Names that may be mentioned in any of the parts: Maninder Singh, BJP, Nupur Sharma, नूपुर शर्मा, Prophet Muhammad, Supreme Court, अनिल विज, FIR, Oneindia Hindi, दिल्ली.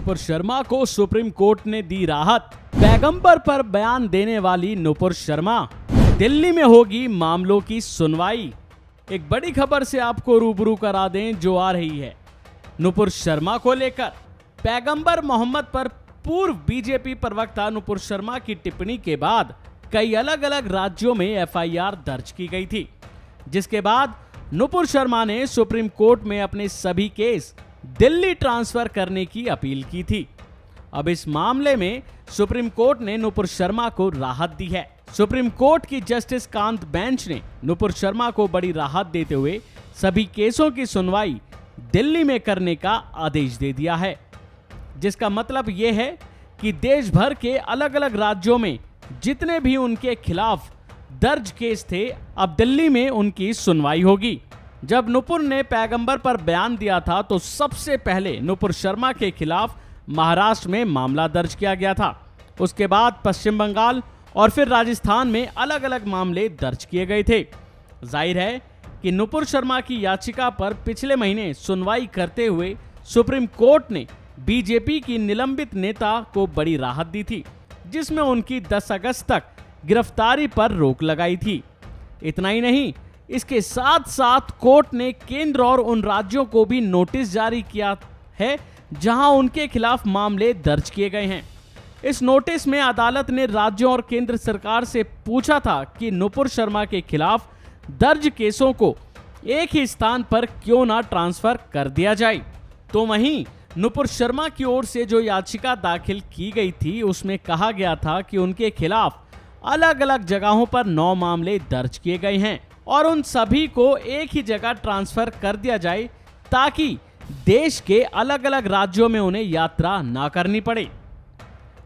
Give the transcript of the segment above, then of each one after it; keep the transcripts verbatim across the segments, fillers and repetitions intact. नूपुर शर्मा को supreme court ने दी राहत। पैगंबर पर बयान देने वाली नूपुर शर्मा, दिल्ली में होगी मामलों की सुनवाई। एक बड़ी खबर से आपको रूबरू करा दें जो आ रही है नूपुर शर्मा को लेकर। पैगंबर मोहम्मद पर पूर्व बीजेपी प्रवक्ता नूपुर शर्मा की टिप्पणी के बाद कई अलग अलग राज्यों में एफ आई आर दर्ज की गई थी, जिसके बाद नूपुर शर्मा ने सुप्रीम कोर्ट में अपने सभी केस दिल्ली ट्रांसफर करने की अपील की थी। अब इस मामले में सुप्रीम कोर्ट ने नूपुर शर्मा को राहत दी है। सुप्रीम कोर्ट की जस्टिस कांत बेंच ने नूपुर शर्मा को बड़ी राहत देते हुए सभी केसों की सुनवाई दिल्ली में करने का आदेश दे दिया है, जिसका मतलब यह है कि देश भर के अलग अलग राज्यों में जितने भी उनके खिलाफ दर्ज केस थे, अब दिल्ली में उनकी सुनवाई होगी। जब नूपुर ने पैगंबर पर बयान दिया था तो सबसे पहले नूपुर शर्मा के खिलाफ महाराष्ट्र में मामला दर्ज किया गया था, उसके बाद पश्चिम बंगाल और फिर राजस्थान में अलग अलग मामले दर्ज किए गए थे। जाहिर है कि नूपुर शर्मा की याचिका पर पिछले महीने सुनवाई करते हुए सुप्रीम कोर्ट ने बीजेपी की निलंबित नेता को बड़ी राहत दी थी, जिसमें उनकी दस अगस्त तक गिरफ्तारी पर रोक लगाई थी। इतना ही नहीं, इसके साथ साथ कोर्ट ने केंद्र और उन राज्यों को भी नोटिस जारी किया है जहां उनके खिलाफ मामले दर्ज किए गए हैं। इस नोटिस में अदालत ने राज्यों और केंद्र सरकार से पूछा था कि नूपुर शर्मा के खिलाफ दर्ज केसों को एक ही स्थान पर क्यों ना ट्रांसफर कर दिया जाए। तो वहीं नूपुर शर्मा की ओर से जो याचिका दाखिल की गई थी, उसमें कहा गया था कि उनके खिलाफ अलग अलग जगहों पर नौ मामले दर्ज किए गए हैं और उन सभी को एक ही जगह ट्रांसफर कर दिया जाए ताकि देश के अलग अलग राज्यों में उन्हें यात्रा ना करनी पड़े।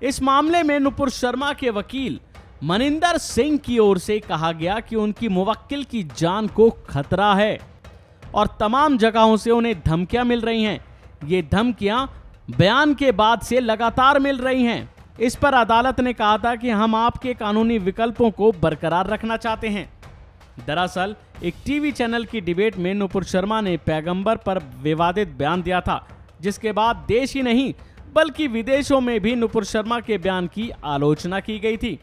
इस मामले में नूपुर शर्मा के वकील मनिंदर सिंह की ओर से कहा गया कि उनकी मुवक्किल की जान को खतरा है और तमाम जगहों से उन्हें धमकियां मिल रही हैं। ये धमकियां बयान के बाद से लगातार मिल रही हैं। इस पर अदालत ने कहा था कि हम आपके कानूनी विकल्पों को बरकरार रखना चाहते हैं। दरअसल एक टीवी चैनल की डिबेट में नूपुर शर्मा ने पैगंबर पर विवादित बयान दिया था, जिसके बाद देश ही नहीं बल्कि विदेशों में भी नूपुर शर्मा के बयान की आलोचना की गई थी,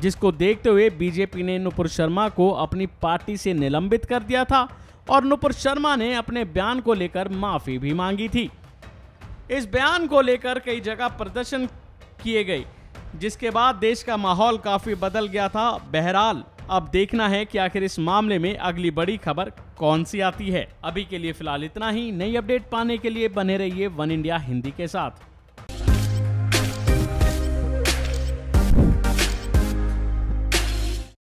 जिसको देखते हुए बीजेपी ने नूपुर शर्मा को अपनी पार्टी से निलंबित कर दिया था और नूपुर शर्मा ने अपने बयान को लेकर माफी भी मांगी थी। इस बयान को लेकर कई जगह प्रदर्शन किए गए, जिसके बाद देश का माहौल काफी बदल गया था। बहरहाल अब देखना है कि आखिर इस मामले में अगली बड़ी खबर कौन सी आती है। अभी के लिए फिलहाल इतना ही। नई अपडेट पाने के लिए बने रहिए वन इंडिया हिंदी के साथ।